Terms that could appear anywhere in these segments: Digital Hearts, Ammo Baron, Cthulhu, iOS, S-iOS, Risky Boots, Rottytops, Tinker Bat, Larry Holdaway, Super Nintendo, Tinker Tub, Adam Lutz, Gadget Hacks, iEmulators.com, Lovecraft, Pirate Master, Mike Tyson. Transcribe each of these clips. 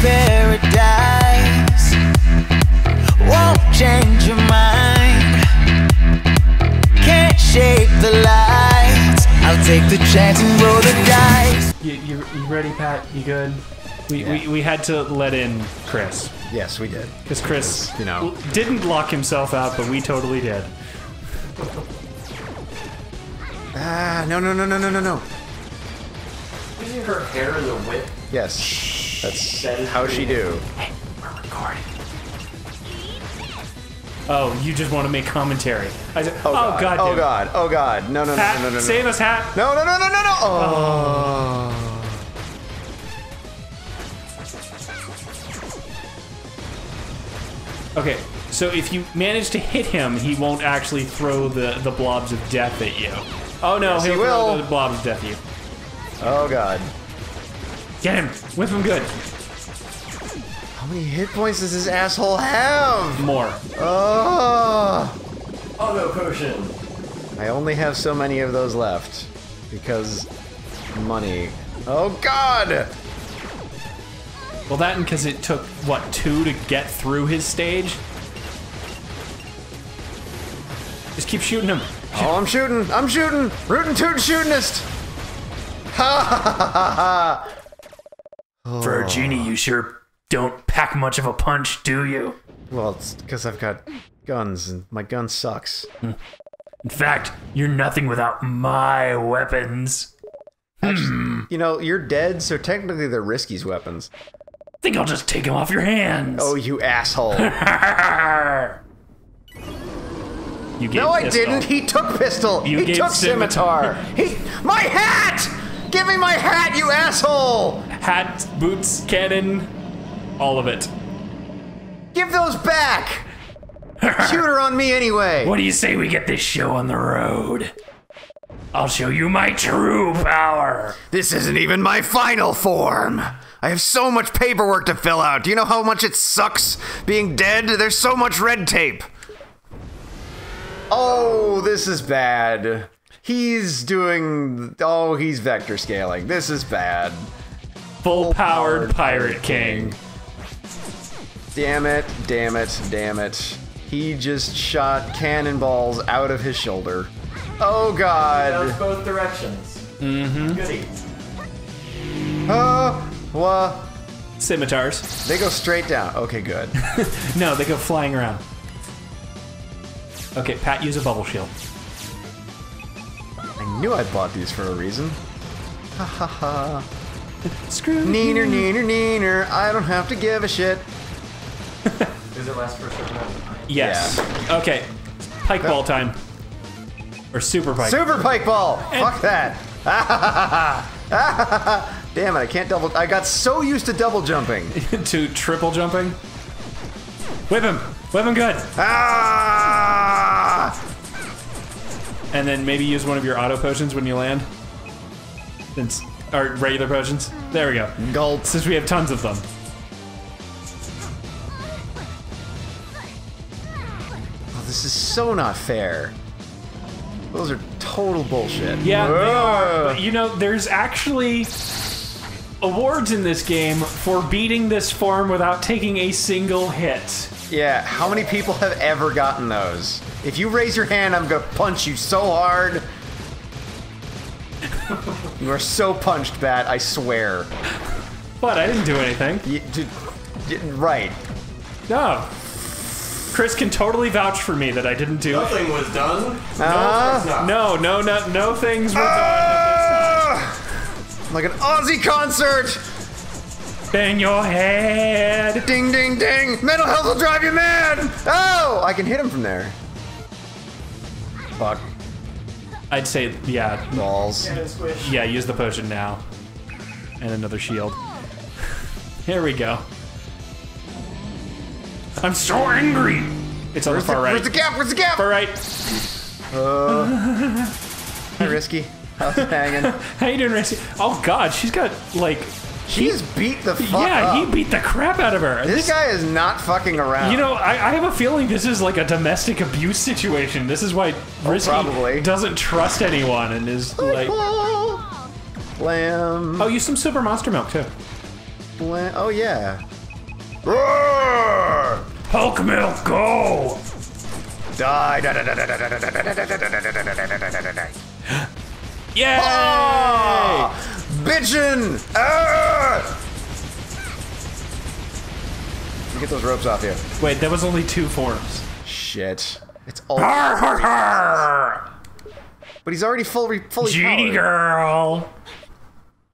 paradise. Won't change your mind. Can't shake the lights. I'll take the chance and roll the dice. You ready, Pat? You good? We had to let in Chris. Yes, we did. Because Chris, you know, didn't lock himself out, but we totally did. Ah, no. Isn't her hair in the whip? Yes. Shh, that is how she do. Hey, we're recording. Oh, you just want to make commentary. I said, oh god. No. Hat, no. Save us, Hat. No. Oh. Okay, so if you manage to hit him, he won't actually throw the blobs of death at you. Oh no, yes, he'll throw the blobs of death at you. Oh god. Get him! Whip him good! How many hit points does this asshole have? More. Oh! Auto potion! I only have so many of those left. Because... money. Oh god! Well, that and because it took, what, 2 to get through his stage? Just keep shooting him. Oh, I'm shooting! Rootin' tootin' shootin'ist! Ha ha. For a genie, you sure don't pack much of a punch, do you? Well, it's because I've got guns, and my gun sucks. In fact, you're nothing without my weapons. Actually, you know, you're dead, so technically they're Risky's weapons. I think I'll just take him off your hands. Oh, you asshole. You no, I pistol. Didn't. He took pistol. He took scimitar. My hat! Give me my hat, you asshole! Hat, boots, cannon, all of it. Give those back! Shooter on me anyway. What do you say we get this show on the road? I'll show you my true power. This isn't even my final form. I have so much paperwork to fill out. Do you know how much it sucks being dead? There's so much red tape. Oh, this is bad. He's doing... oh, he's vector scaling. This is bad. Full-powered Pirate King. Damn it. He just shot cannonballs out of his shoulder. Oh, God. That was both directions. Mm-hmm. Goody. Well, scimitars. They go straight down. Okay, good. No, they go flying around. Okay, Pat, use a bubble shield. I knew I bought these for a reason. Ha ha ha. Screw. Neener. I don't have to give a shit. Does it last for a certain amount of time? Yes. Yeah. Okay. Pike ball time. Or super pike. Super pike ball. And fuck that. Ha ha ha ha. Damn it, I can't double... I got so used to double jumping. To triple jumping? Whip him! Whip him good! Ah! And then maybe use one of your auto potions when you land. Or regular potions. There we go. Gulp. Since we have tons of them. Oh, this is so not fair. Those are total bullshit. Yeah, whoa, they are. But, you know, there's actually... awards in this game for beating this form without taking a single hit. Yeah, how many people have ever gotten those? If you raise your hand, I'm gonna punch you so hard. You are so punched, Bat, I swear. What? I didn't do anything. Right. No. Chris can totally vouch for me that I didn't do anything. Nothing was done? No things were done at this time. Like an Aussie concert! Bang your head! Ding, ding, ding! Mental health will drive you mad! Oh! I can hit him from there. Fuck. I'd say, yeah. Balls. Yeah, use the potion now. And another shield. Here we go. I'm so angry! It's on the far right. Where's the gap? Where's the gap? Far right. Hi, Risky. How's it hanging? How you doing, Risky? Oh god, she's got like... She's beat the fuck up. Yeah, he beat the crap out of her. This guy is not fucking around. You know, I have a feeling this is like a domestic abuse situation. This is why Risky doesn't trust anyone and is like... Blam. Oh, use some super monster milk, too. Oh, yeah. Roar! Hulk milk, go! Die, die, die, die, die, die, die, die, die, die, die, die. Yay! Oh! Bitchin'! Ah! Get those ropes off here. Wait, that was only two forms. Shit. It's all. Arr, arr, arr. But he's already fully Genie powered. Girl!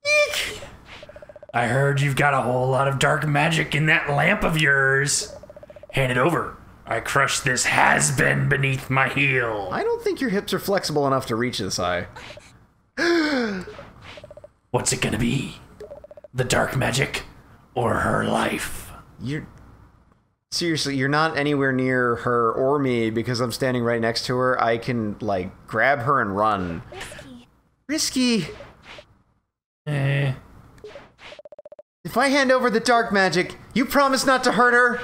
Eek. I heard you've got a whole lot of dark magic in that lamp of yours. Hand it over. I crushed this has-been beneath my heel. I don't think your hips are flexible enough to reach this high. What's it gonna be? The dark magic or her life? You're... Seriously, you're not anywhere near her or me because I'm standing right next to her. I can, like, grab her and run. Risky. Eh. If I hand over the dark magic, you promise not to hurt her?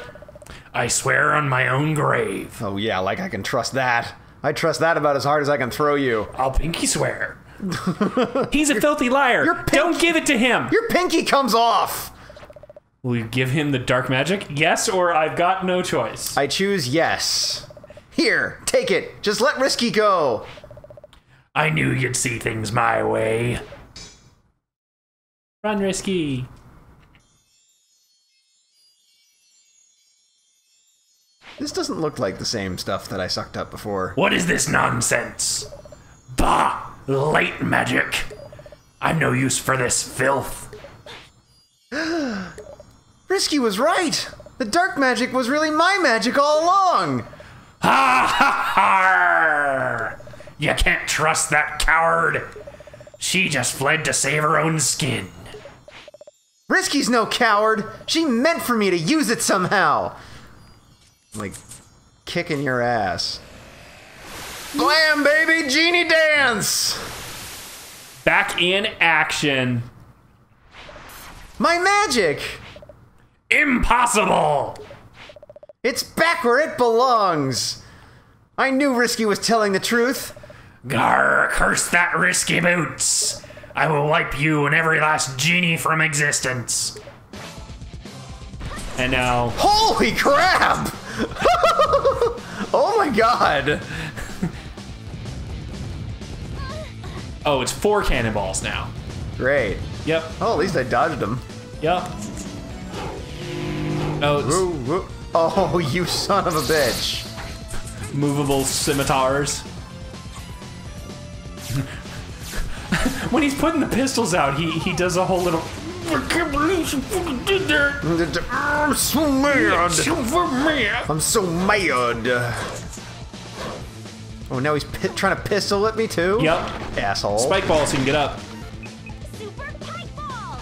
I swear on my own grave. Oh, yeah, like I can trust that. I trust that about as hard as I can throw you. I'll pinky swear. He's a filthy liar. Don't give it to him. Your pinky comes off. Will you give him the dark magic? Yes, or I've got no choice. I choose yes. Here, take it. Just let Risky go. I knew you'd see things my way. Run, Risky. This doesn't look like the same stuff that I sucked up before. What is this nonsense? Bah! Light magic! I'm no use for this filth. Risky was right! The dark magic was really my magic all along! Ha ha ha! You can't trust that coward! She just fled to save her own skin. Risky's no coward! She meant for me to use it somehow! Like, kicking your ass. Glam, baby! Genie dance! Back in action. My magic! Impossible! It's back where it belongs! I knew Risky was telling the truth. Garr, curse that Risky Boots! I will wipe you and every last genie from existence. And now... Holy crap! Oh my god! Oh, it's 4 cannonballs now. Great. Yep. Oh, at least I dodged them. Yep. Oh, woo, woo. Oh, you son of a bitch. Movable scimitars. When he's putting the pistols out, he does a whole little... I can't believe you fucking did that. I'm so mad. I'm so mad. Oh, now he's trying to pistol at me too? Yep. Asshole. Spike ball so you can get up. Super Pike Ball.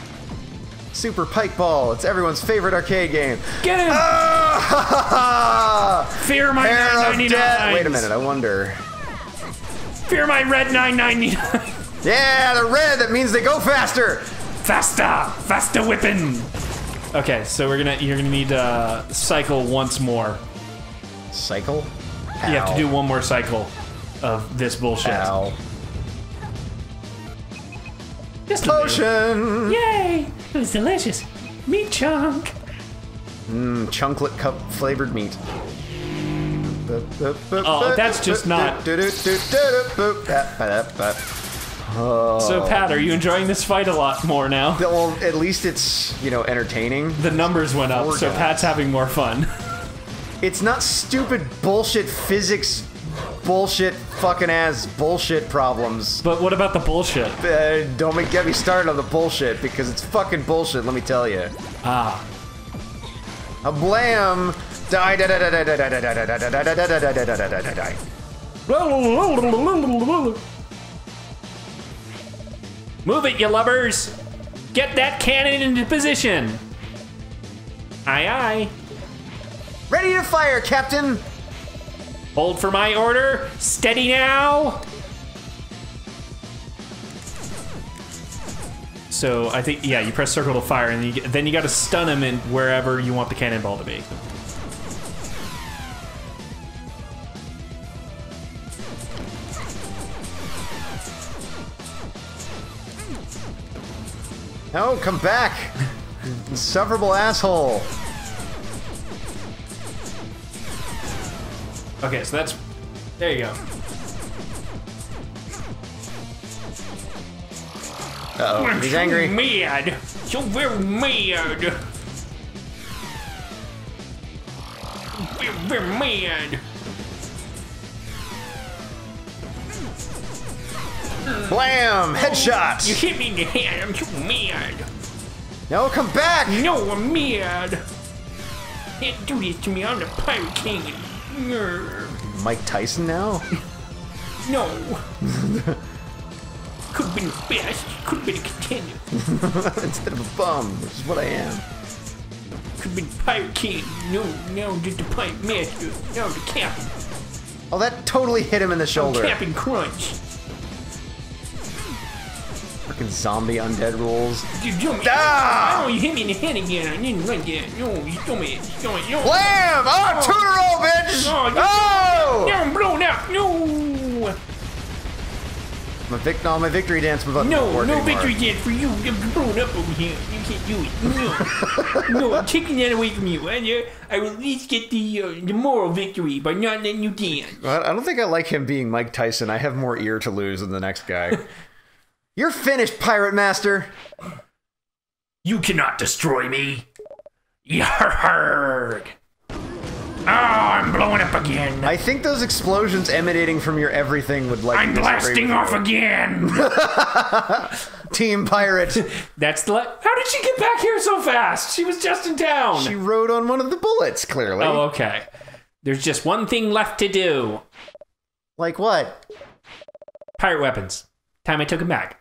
Super Pike Ball. It's everyone's favorite arcade game. Get him! Ah! Fear my red 999. Wait a minute, I wonder. Fear my red 999. Yeah, the red, that means they go faster. Faster! Faster whipping! Okay, so you're gonna need to cycle once more. Cycle? Ow. You have to do one more cycle of this bullshit. Ow. Just potion! Yay! It was delicious. Meat chunk. Mmm, chunklet cup flavored meat. Oh, that's just not. Oh. So, Pat, are you enjoying this fight a lot more now? Well, at least it's, you know, entertaining. The numbers went up, so Pat's having more fun. It's not stupid bullshit physics, bullshit fucking ass bullshit problems. But what about the bullshit? Don't get me started on the bullshit, because it's fucking bullshit, let me tell you. Ah. A blam! Die, die, die, die, die, die, die, die, die, die, die, die, die, die, die. Move it, you lubbers! Get that cannon into position! Aye, aye. Ready to fire, Captain! Hold for my order. Steady now! So, I think, yeah, you press circle to fire, and then you gotta stun him in wherever you want the cannonball to be. No, come back! Insufferable asshole. Okay, so that's... There you go. Uh-oh, he's angry. Mad. So very mad. Very mad. Blam! Headshot! You hit me in the head. I'm so mad. No, come back! No, I'm mad. Can't do this to me. I'm the Pirate King. Mike Tyson now? No. Could've been the best. Could've been a contender. Instead of a bum, which is what I am. Could've been Pirate King. No, now just the Pirate Master. Now the Captain. Oh, that totally hit him in the shoulder. I'm Captain Crunch. Freaking zombie undead rules. You dummy. Ah! Oh, you hit me in the head again. I didn't run yet. No, you dummy. No. Blam! Oh, 2 in a row, bitch! Oh! Now I'm blown up. No! My victory dance button. No, no victory dance for you. I'm blown up over here. You can't do it. No. No, I'm taking that away from you. And I will at least get the moral victory by not letting you dance. I don't think I like him being Mike Tyson. I have more ear to lose than the next guy. You're finished, Pirate Master. You cannot destroy me. Yarg. Oh, I'm blowing up again. I think those explosions emanating from your everything would like... I'm blasting off again. Team Pirate. That's the... How did she get back here so fast? She was just in town. She rode on one of the bullets, clearly. Oh, okay. There's just one thing left to do. Like what? Pirate weapons. Time I took him back.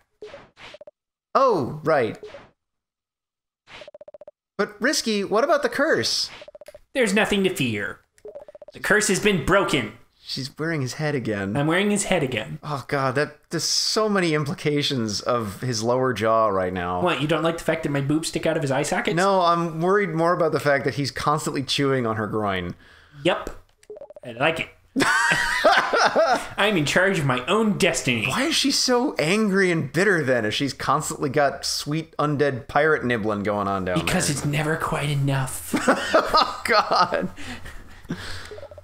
Oh, right. But Risky, what about the curse? There's nothing to fear. The curse has been broken. She's wearing his head again. I'm wearing his head again. Oh god, there's so many implications of his lower jaw right now. What, you don't like the fact that my boobs stick out of his eye sockets? No, I'm worried more about the fact that he's constantly chewing on her groin. Yep. I like it. I'm in charge of my own destiny. Why is she so angry and bitter then if she's constantly got sweet undead pirate nibbling going on down there? Because it's never quite enough. Oh, God.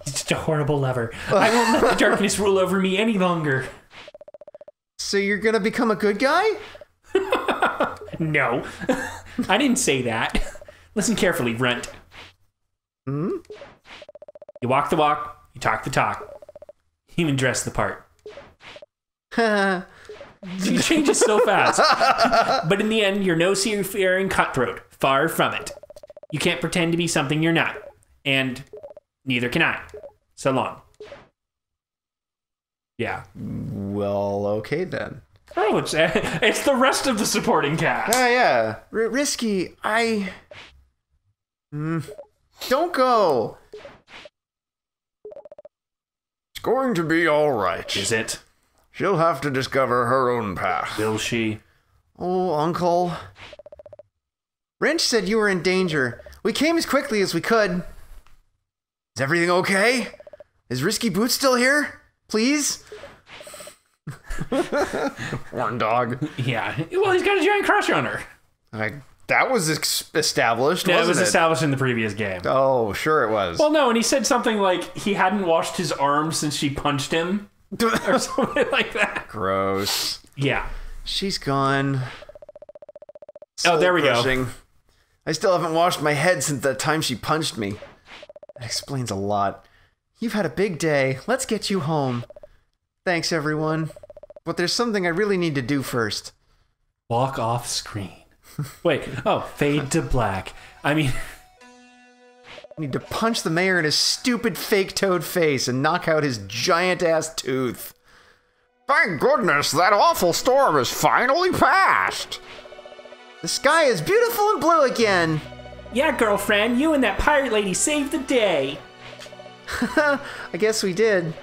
He's just a horrible lover. I won't let the darkness rule over me any longer. So you're going to become a good guy? No. I didn't say that. Listen carefully, Runt. Hmm? You walk the walk. You talk the talk. You even dress the part. She changes so fast. But in the end, you're no seafaring cutthroat. Far from it. You can't pretend to be something you're not. And neither can I. So long. Yeah. Well, okay then. Oh, it's the rest of the supporting cast. Oh, yeah. Risky, I... Don't go. Going to be all right. Is it? She'll have to discover her own path. Will she? Oh, Uncle. Wrench said you were in danger. We came as quickly as we could. Is everything okay? Is Risky Boots still here? Please? Horn dog. Yeah. Well, he's got a giant crush on her. That was established, wasn't it? That was established in the previous game. Oh, sure it was. Well, no, and he said something like he hadn't washed his arm since she punched him. Or something like that. Gross. Yeah. She's gone. Soul crushing. Go. I still haven't washed my head since that time she punched me. That explains a lot. You've had a big day. Let's get you home. Thanks, everyone. But there's something I really need to do first. Walk off screen. Wait, oh, fade to black. I mean... I need to punch the mayor in his stupid fake-toed face and knock out his giant-ass tooth. Thank goodness that awful storm is finally past! The sky is beautiful and blue again! Yeah, girlfriend, you and that pirate lady saved the day! I guess we did.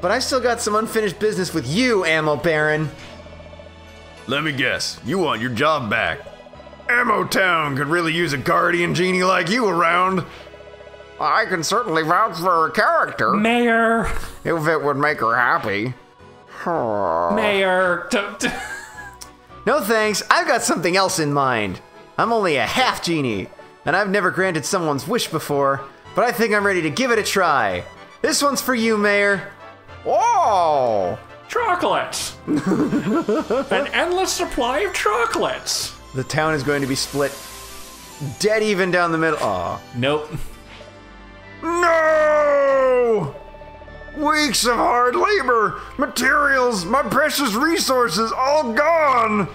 But I still got some unfinished business with you, Ammo Baron. Let me guess, you want your job back. Ammo Town could really use a guardian genie like you around. I can certainly vouch for her character. Mayor. If it would make her happy. Mayor. No thanks, I've got something else in mind. I'm only a half genie, and I've never granted someone's wish before, but I think I'm ready to give it a try. This one's for you, Mayor. Oh! Chocolates! An endless supply of chocolates! The town is going to be split dead even down the middle. Aw. Nope. No! Weeks of hard labor, materials, my precious resources, all gone!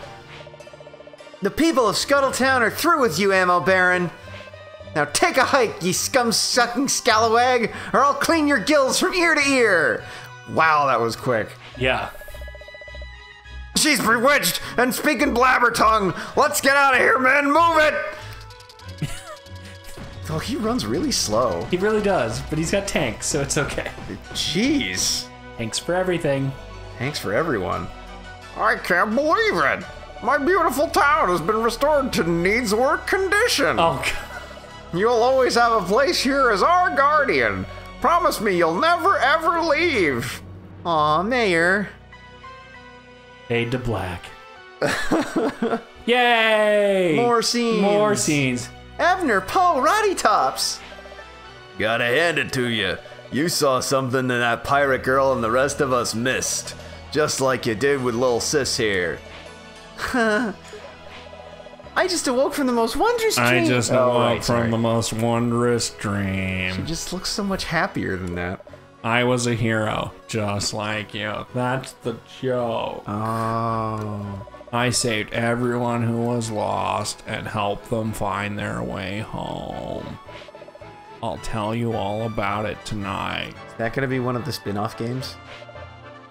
The people of Scuttletown are through with you, Ammo Baron. Now take a hike, ye scum-sucking scalawag, or I'll clean your gills from ear to ear! Wow, that was quick. Yeah. She's bewitched and speaking blabbertongue! Let's get out of here, man! Move it! Oh, he runs really slow. He really does, but he's got tanks, so it's okay. Jeez. Tanks for everything. Tanks for everyone. I can't believe it! My beautiful town has been restored to needs work condition! Oh, God. You'll always have a place here as our guardian. Promise me you'll never, ever leave. Aw, Mayor. Fade to black. Yay! More scenes. More scenes. Abner, Poe, Rottytops. Gotta hand it to you. You saw something that pirate girl and the rest of us missed. Just like you did with little sis here. Huh. I just awoke from the most wondrous dream. I just awoke from the most wondrous dream. She just looks so much happier than that. I was a hero, just like you. That's the joke. Oh. I saved everyone who was lost and helped them find their way home. I'll tell you all about it tonight. Is that going to be one of the spin-off games?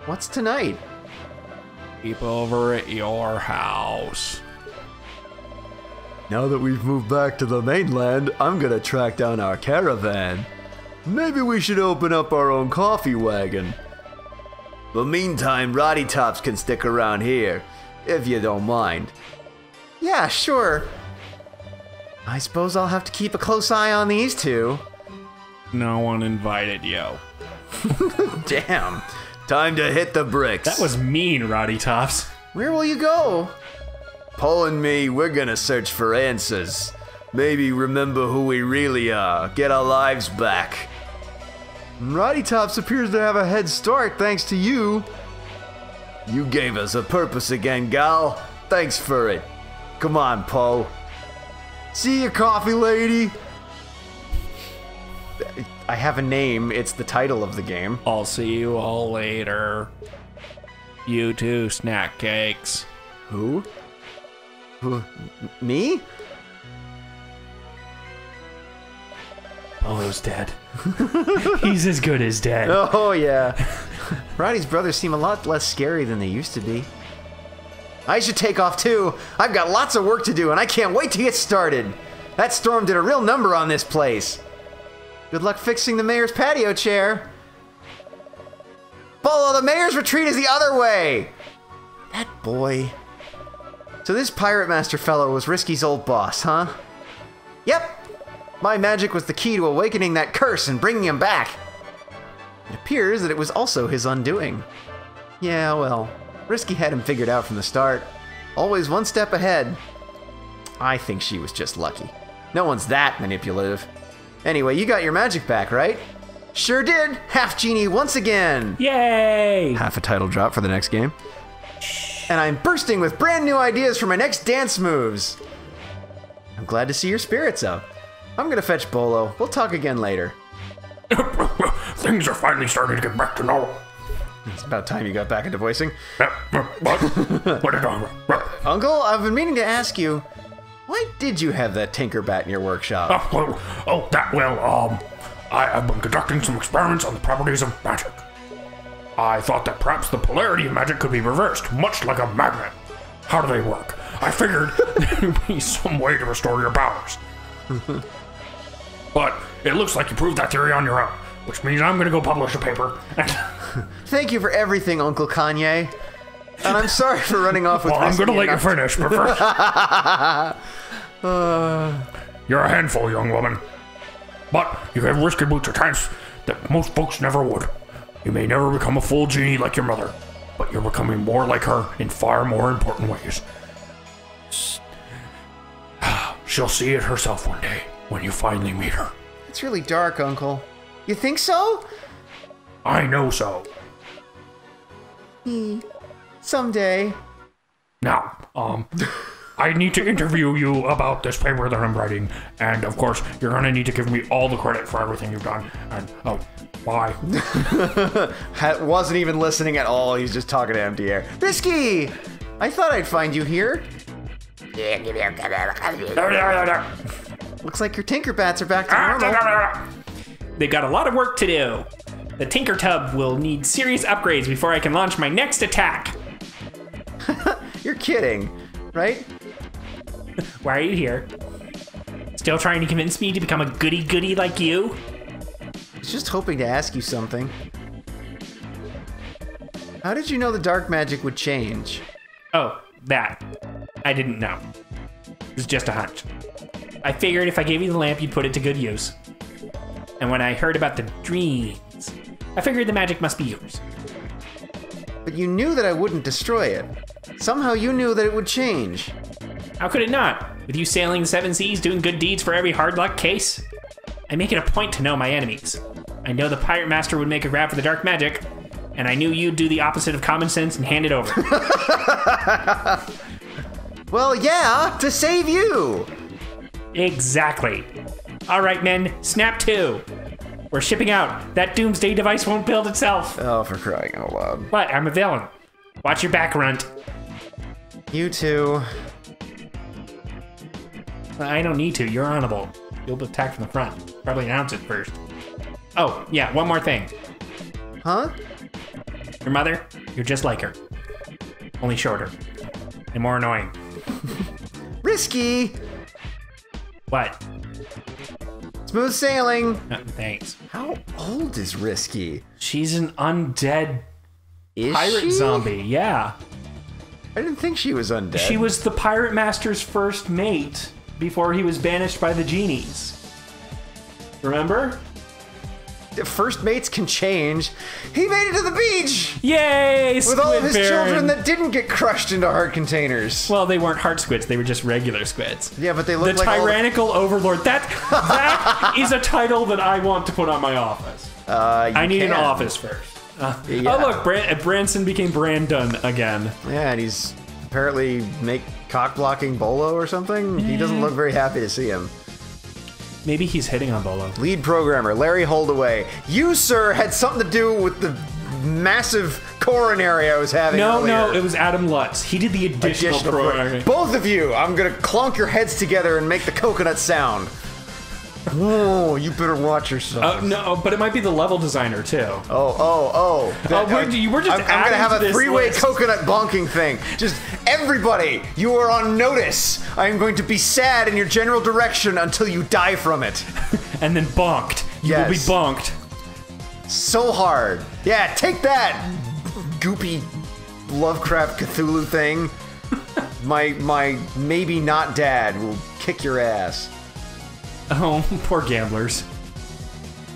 What's tonight? Keep over at your house. Now that we've moved back to the mainland, I'm gonna track down our caravan. Maybe we should open up our own coffee wagon. But meantime, Rottytops can stick around here, if you don't mind. Yeah, sure. I suppose I'll have to keep a close eye on these two. No one invited you. Damn. Time to hit the bricks. That was mean, Rottytops. Where will you go? Poe and me, we're gonna search for answers. Maybe remember who we really are. Get our lives back. Rottytops appears to have a head start thanks to you. You gave us a purpose again, gal. Thanks for it. Come on, Poe. See you, coffee lady. I have a name. It's the title of the game. I'll see you all later. You too, snack cakes. Who? Me? Polo's dead. He's as good as dead. Oh, yeah. Roddy's brothers seem a lot less scary than they used to be. I should take off, too. I've got lots of work to do, and I can't wait to get started. That storm did a real number on this place. Good luck fixing the mayor's patio chair. Polo, the mayor's retreat is the other way. That boy... So this Pirate Master fellow was Risky's old boss, huh? Yep! My magic was the key to awakening that curse and bringing him back. It appears that it was also his undoing. Yeah, well, Risky had him figured out from the start. Always one step ahead. I think she was just lucky. No one's that manipulative. Anyway, you got your magic back, right? Sure did! Half Genie once again! Yay! Half a title drop for the next game. And I'm bursting with brand new ideas for my next dance moves. I'm glad to see your spirits up. I'm gonna fetch Bolo. We'll talk again later. Things are finally starting to get back to normal. It's about time you got back into voicing. What? Uncle, I've been meaning to ask you, why did you have that Tinker Bat in your workshop? I have been conducting some experiments on the properties of magic. I thought that perhaps the polarity of magic could be reversed, much like a magnet. How do they work? I figured there would be some way to restore your powers. But it looks like you proved that theory on your own, which means I'm going to go publish a paper. Thank you for everything, Uncle Kanye. And I'm sorry for running off with Risky. Well, I'm going to let you finish, but first... You're a handful, young woman. But you have Risky Boots at times that most folks never would. You may never become a full genie like your mother, but you're becoming more like her in far more important ways. She'll see it herself one day when you finally meet her. It's really dark, Uncle. You think so? I know so. Someday. Now, I need to interview you about this paper that I'm writing, and of course, you're gonna need to give me all the credit for everything you've done, and, oh, bye. Wasn't even listening at all, he's just talking to empty air. Risky! I thought I'd find you here. Looks like your Tinker Bats are back to normal. They've got a lot of work to do. The Tinker Tub will need serious upgrades before I can launch my next attack. You're kidding, right? Why are you here? Still trying to convince me to become a goody-goody like you? I was just hoping to ask you something. How did you know the dark magic would change? Oh, that. I didn't know. It was just a hunch. I figured if I gave you the lamp, you'd put it to good use. And when I heard about the dreams, I figured the magic must be yours. But you knew that I wouldn't destroy it. Somehow you knew that it would change. How could it not? With you sailing the seven seas, doing good deeds for every hard luck case? I make it a point to know my enemies. I know the Pirate Master would make a grab for the dark magic, and I knew you'd do the opposite of common sense and hand it over. Well, yeah, to save you! Exactly. All right, men, snap to. We're shipping out. That doomsday device won't build itself. Oh, for crying out loud. What? I'm a villain. Watch your back, Runt. You too. I don't need to. You're honorable. You'll be attacked from the front. Probably announce it first. Oh, yeah, one more thing. Huh? Your mother, you're just like her. Only shorter. And more annoying. Risky! What? Smooth sailing. No, thanks. How old is Risky? She's an undead pirate zombie. Yeah. I didn't think she was undead. She was the Pirate Master's first mate before he was banished by the genies. Remember? First mates can change. He made it to the beach! Yay! With all of his children that didn't get crushed into heart containers. Well, they weren't heart squids. They were just regular squids. Yeah, but they looked like... The Tyrannical Overlord. That is a title that I want to put on my office. I need an office first. Yeah. Oh, look, Branson became Brandon again. Yeah, and he's apparently cock-blocking Bolo or something. He doesn't look very happy to see him. Maybe he's hitting on Bolo. Lead programmer, Larry Holdaway. You, sir, had something to do with the massive coronary I was having earlier. No, it was Adam Lutz. He did the additional programming. Both of you, I'm going to clunk your heads together and make the coconut sound. Whoa, you better watch yourself. No, but it might be the level designer, too. Oh. I'm going to have a three-way coconut bonking thing. Just everybody, you are on notice. I am going to be sad in your general direction until you die from it. And then bonked. You will be bonked. So hard. Yeah, take that, goopy Lovecraft Cthulhu thing. my maybe not dad will kick your ass. Oh, poor gamblers.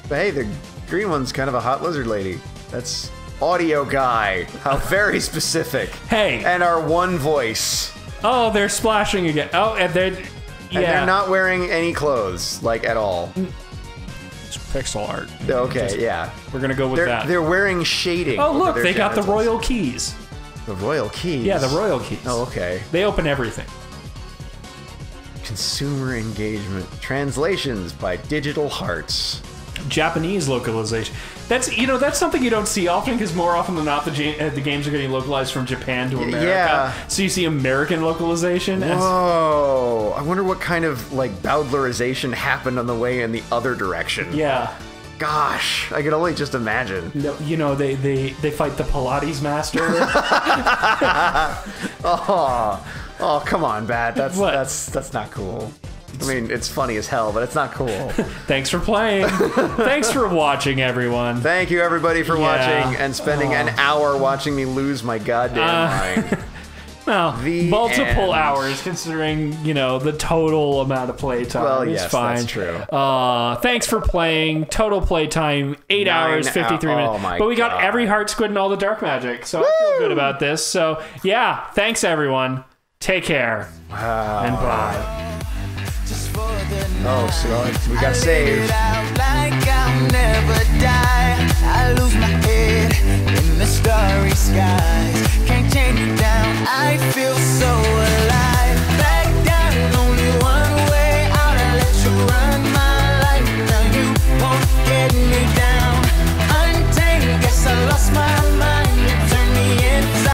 But hey, the green one's kind of a hot lizard lady. That's audio guy. How very specific. Hey. And our one voice. Oh, they're splashing again. Oh, and they're not wearing any clothes, like, at all. It's pixel art. Okay, we're going to go with that. They're wearing shading. Oh, look, they got the royal keys. The royal keys? Yeah, the royal keys. Oh, okay. They open everything. Consumer engagement. Translations by Digital Hearts. Japanese localization. That's something you don't see often, because more often than not, the games are getting localized from Japan to America. Yeah. So you see American localization. Whoa. I wonder what kind of, like, bowdlerization happened on the way in the other direction. Yeah. Gosh, I can only just imagine. You know, they fight the Pilates master. Oh, come on, Bat. That's not cool. I mean, it's funny as hell, but it's not cool. Thanks for playing. Thanks for watching, everyone. Thank you, everybody, for watching and spending an hour watching me lose my goddamn mind. Well, multiple hours, considering, you know, the total amount of playtime. Well, yes, fine. That's true. Thanks for playing. Total playtime, 8 hours, 53 minutes. But we got every heart squid and all the dark magic, so I feel good about this. So, yeah, thanks, everyone. Take care. Wow. And bye. Oh, so we got saved. I lose my head in the starry sky.